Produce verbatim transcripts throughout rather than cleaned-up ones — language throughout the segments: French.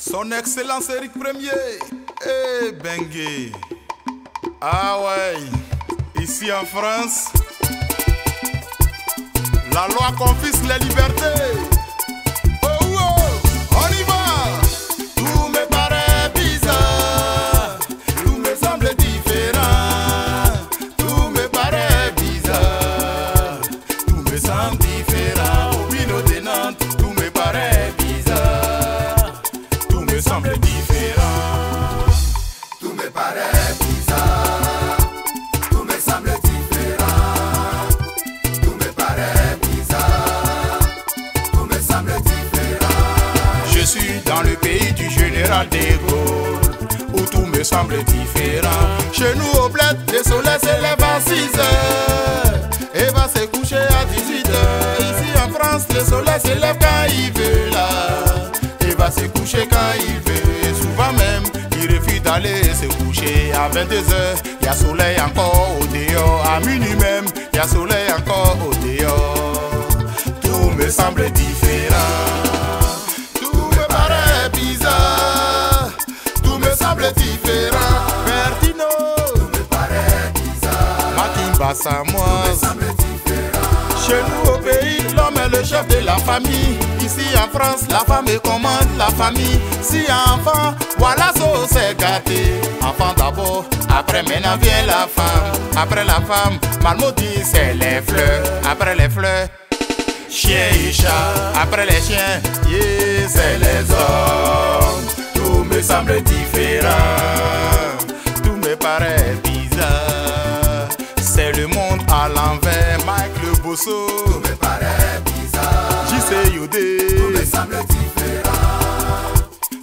Son Excellence Éric Premier et Benguet. Ah ouais, ici en France, la loi confisque les libertés. Oh oh, on y va. Tout me paraît bizarre, tout me semble différent. Tout me paraît bizarre, tout me semble différent. Au bino de Nantes, tout me paraît bizarre, tout me semble différent. Tout me paraît bizarre. Je suis dans le pays du général de Gaulle, où tout me semble différent. Chez nous au bled, le soleil s'élève à six heures et va se coucher à dix-huit heures. Ici en France, le soleil s'élève quand il veut là et va se coucher quand il veut. Et souvent même, il refuse d'aller se coucher. À vingt-deux heures, il y a soleil encore au dehors. À minuit même, il y a soleil encore au dehors. Tout me semble différent. Chez nous au pays, l'homme est le chef de la famille. Ici en France, la femme commande la famille. Si enfant, voilà ça c'est gâté. Enfant d'abord, après maintenant vient la femme. Après la femme, malmaudit c'est les fleurs. Après les fleurs, chien et chat. Après les chiens, yeah, c'est les hommes. Tout me semble différent, tout me paraît bizarre. C'est le monde à l'envers, Marques Gosseux. Tout me paraît bizarre. J C Yodé. Tout me semble différent.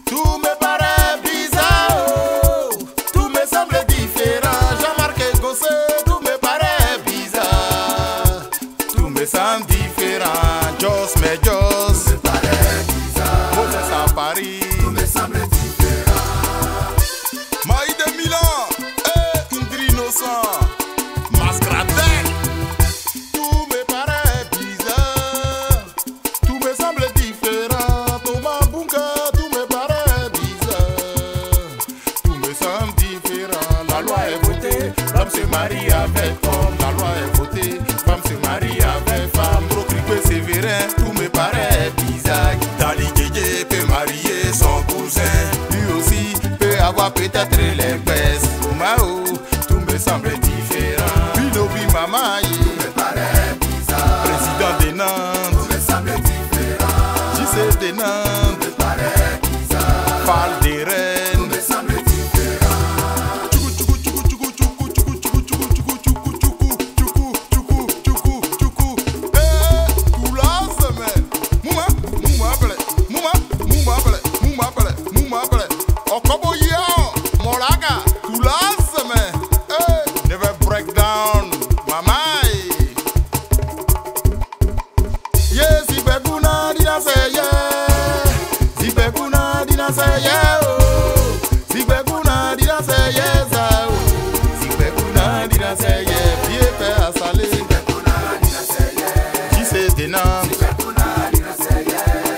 Tout me paraît bizarre. Oh. Tout me semble différent. Jean Marques Gosseux. Tout me paraît bizarre. Tout me semble différent. Jos Mejos. Tout me paraît bizarre. Moses à Paris. Tout me semble différent. Maï de Milan. Eh, une grille innocente. Femme se marie avec homme, la loi est votée. Femme se marie avec femme, procureur sévérin, tout me paraît bizarre. Dali Guégué peut marier son cousin, lui aussi peut avoir peut-être les fesses. Omao, tout me semble différent. Binobi Mamaye, tout me paraît bizarre. Président des Nantes, tout me semble différent. J C des Nantes, tout me paraît bizarre. Parle des rêves.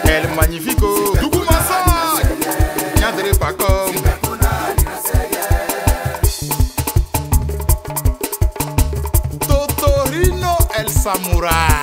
Elle est magnifique. Du coup, ma soeur, n'y adhérez pas comme. Toto Rino El Samurai.